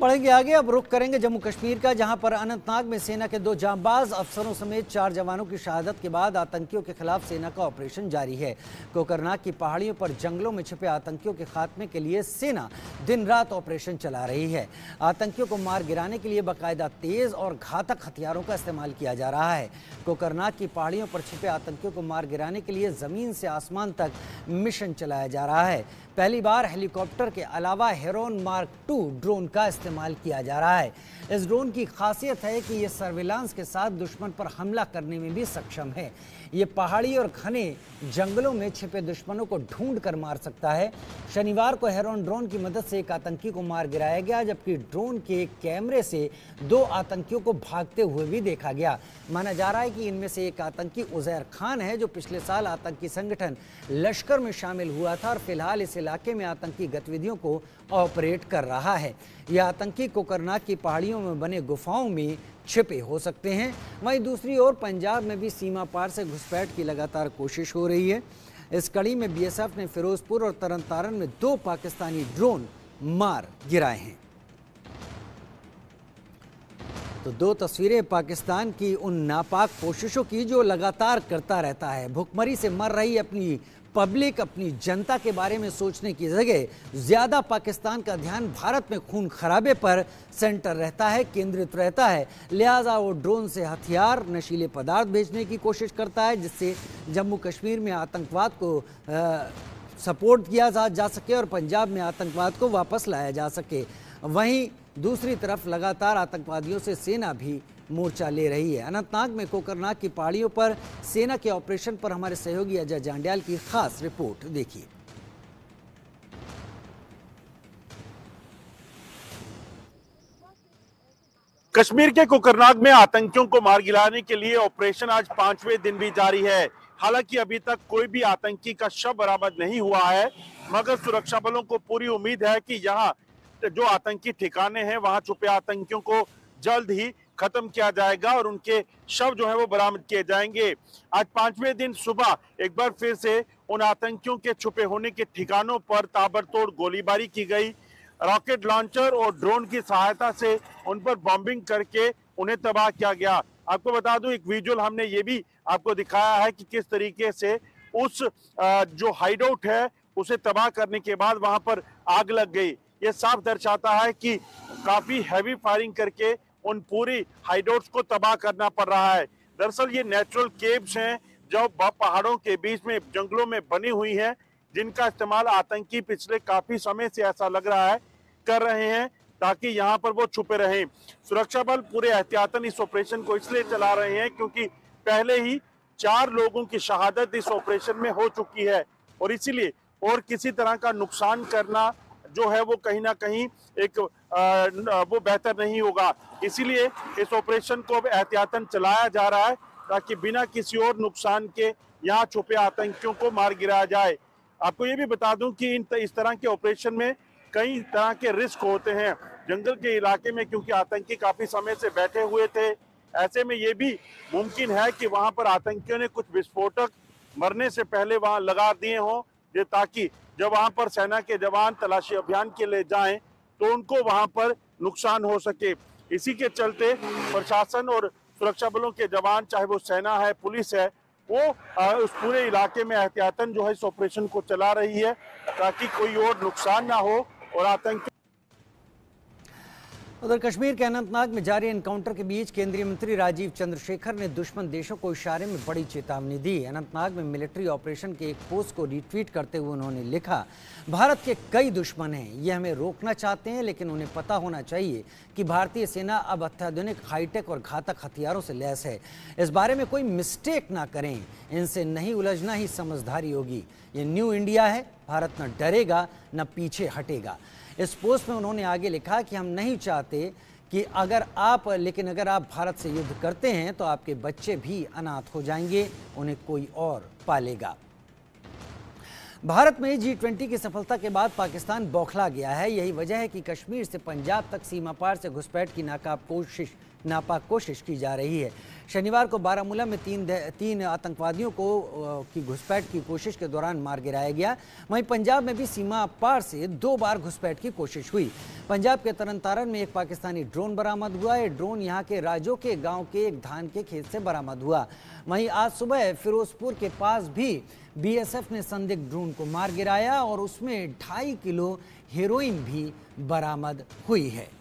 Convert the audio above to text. बढ़ेंगे आगे। अब रुख करेंगे जम्मू कश्मीर का, जहां पर अनंतनाग में सेना के 2 जांबाज अफसरों समेत 4 जवानों की शहादत के बाद आतंकियों के खिलाफ सेना का ऑपरेशन जारी है। कोकरनाग की पहाड़ियों पर जंगलों में छिपे आतंकियों के खात्मे के लिए सेना दिन रात ऑपरेशन चला रही है। आतंकियों को मार गिराने के लिए बाकायदा तेज और घातक हथियारों का इस्तेमाल किया जा रहा है। कोकरनाग की पहाड़ियों पर छिपे आतंकियों को मार गिराने के लिए जमीन से आसमान तक मिशन चलाया जा रहा है। पहली बार हेलीकॉप्टर के अलावा हेरोन मार्क 2 ड्रोन का इस्तेमाल किया जा रहा है। इस ड्रोन की खासियत है कि यह सर्विलांस के साथ दुश्मन पर हमला करने में भी सक्षम है। ये पहाड़ी और घने जंगलों में छिपे दुश्मनों को ढूंढ कर मार सकता है। शनिवार को हेरोन ड्रोन की मदद से एक आतंकी को मार गिराया गया, जबकि ड्रोन के कैमरे से 2 आतंकियों को भागते हुए भी देखा गया। माना जा रहा है कि इनमें से एक आतंकी उजैर खान है, जो पिछले साल आतंकी संगठन लश्कर में शामिल हुआ था और फिलहाल इस इलाके में आतंकी गतिविधियों को ऑपरेट कर रहा है। यह आतंकी कोकरनाग की पहाड़ियों में बने गुफाओं में छिपे हो सकते हैं। वहीं दूसरी ओर पंजाब में भी सीमा पार से घुसपैठ की लगातार कोशिश हो रही है। इस कड़ी में बीएसएफ ने फिरोजपुर और तरनतारन में 2 पाकिस्तानी ड्रोन मार गिराए हैं। तो 2 तस्वीरें पाकिस्तान की उन नापाक कोशिशों की जो लगातार करता रहता है। भुखमरी से मर रही अपनी पब्लिक, अपनी जनता के बारे में सोचने की जगह ज़्यादा पाकिस्तान का ध्यान भारत में खून खराबे पर सेंटर रहता है, केंद्रित रहता है। लिहाजा वो ड्रोन से हथियार, नशीले पदार्थ भेजने की कोशिश करता है, जिससे जम्मू कश्मीर में आतंकवाद को सपोर्ट किया जा सके और पंजाब में आतंकवाद को वापस लाया जा सके। वहीं दूसरी तरफ लगातार आतंकवादियों से सेना भी मोर्चा ले रही है। अनंतनाग में कोकरनाग की पहाड़ियों पर सेना के ऑपरेशन पर हमारे सहयोगी अजय जांड्याल की खास रिपोर्ट देखिए। कश्मीर के कोकरनाग में आतंकियों को मार गिराने के लिए ऑपरेशन आज 5वें दिन भी जारी है। हालांकि अभी तक कोई भी आतंकी का शव बरामद नहीं हुआ है, मगर सुरक्षा बलों को पूरी उम्मीद है कि यहाँ जो आतंकी ठिकाने हैं वहां छुपे आतंकियों को जल्द ही खत्म किया जाएगा और उनके शव जो है वो बरामद किए जाएंगे। आज 5वें दिन सुबह एक बार फिर से उन आतंकियों के छुपे होने के ठिकानों पर ताबड़तोड़ गोलीबारी की गई। रॉकेट लॉन्चर और ड्रोन की सहायता से उन पर बॉम्बिंग करके उन्हें तबाह किया गया। आपको बता दूं, एक विजुअल हमने ये भी आपको दिखाया है कि किस तरीके से उस जो हाइड आउट है उसे तबाह करने के बाद वहां पर आग लग गई। ये साफ दर्शाता है कि काफी हैवी फायरिंग करके उन पूरी हाइडोट्स को तबाह करना पड़ रहा है। दरअसल ये नेचुरल केव्स हैं जो पहाड़ों के बीच में जंगलों में बनी हुई हैं, जिनका इस्तेमाल आतंकी पिछले काफी समय से ऐसा लग रहा है कर रहे हैं ताकि यहाँ पर वो छुपे रहें। सुरक्षा बल पूरे एहतियातन इस ऑपरेशन को इसलिए चला रहे हैं क्योंकि पहले ही 4 लोगों की शहादत इस ऑपरेशन में हो चुकी है और इसीलिए और किसी तरह का नुकसान करना जो है वो कहीं ना कहीं एक वो बेहतर नहीं होगा। इसीलिए इस ऑपरेशन को अब एहतियातन चलाया जा रहा है ताकि बिना किसी और नुकसान के यहाँ छुपे आतंकियों को मार गिराया जाए। आपको ये भी बता दूं कि इस तरह के ऑपरेशन में कई तरह के रिस्क होते हैं। जंगल के इलाके में क्योंकि आतंकी काफी समय से बैठे हुए थे, ऐसे में ये भी मुमकिन है कि वहाँ पर आतंकियों ने कुछ विस्फोटक मरने से पहले वहाँ लगा दिए हों, ताकि जब वहां पर सेना के जवान तलाशी अभियान के लिए जाएं तो उनको वहां पर नुकसान हो सके। इसी के चलते प्रशासन और सुरक्षा बलों के जवान, चाहे वो सेना है, पुलिस है, वो उस पूरे इलाके में एहतियातन जो है इस ऑपरेशन को चला रही है ताकि कोई और नुकसान ना हो और आतंकी। उधर कश्मीर के अनंतनाग में जारी एनकाउंटर के बीच केंद्रीय मंत्री राजीव चंद्रशेखर ने दुश्मन देशों को इशारे में बड़ी चेतावनी दी। अनंतनाग में मिलिट्री ऑपरेशन के एक पोस्ट को रिट्वीट करते हुए उन्होंने लिखा, भारत के कई दुश्मन हैं, ये हमें रोकना चाहते हैं, लेकिन उन्हें पता होना चाहिए कि भारतीय सेना अब अत्याधुनिक हाईटेक और घातक हथियारों से लैस है। इस बारे में कोई मिस्टेक ना करें, इनसे नहीं उलझना ही समझदारी होगी। ये न्यू इंडिया है, भारत न डरेगा न पीछे हटेगा। इस पोस्ट में उन्होंने आगे लिखा कि हम नहीं चाहते कि अगर आप भारत से युद्ध करते हैं तो आपके बच्चे भी अनाथ हो जाएंगे, उन्हें कोई और पालेगा। भारत में G20 की सफलता के बाद पाकिस्तान बौखला गया है। यही वजह है कि कश्मीर से पंजाब तक सीमा पार से घुसपैठ की नाकाब कोशिश नापाक कोशिश की जा रही है। शनिवार को बारामूला में तीन आतंकवादियों को की घुसपैठ की कोशिश के दौरान मार गिराया गया। वहीं पंजाब में भी सीमा पार से 2 बार घुसपैठ की कोशिश हुई। पंजाब के तरनतारन में एक पाकिस्तानी ड्रोन बरामद हुआ। यह ड्रोन यहां के राजो के गांव के एक धान के खेत से बरामद हुआ। वहीं आज सुबह फिरोजपुर के पास भी बीएसएफ ने संदिग्ध ड्रोन को मार गिराया और उसमें 2.5 किलो हेरोइन भी बरामद हुई है।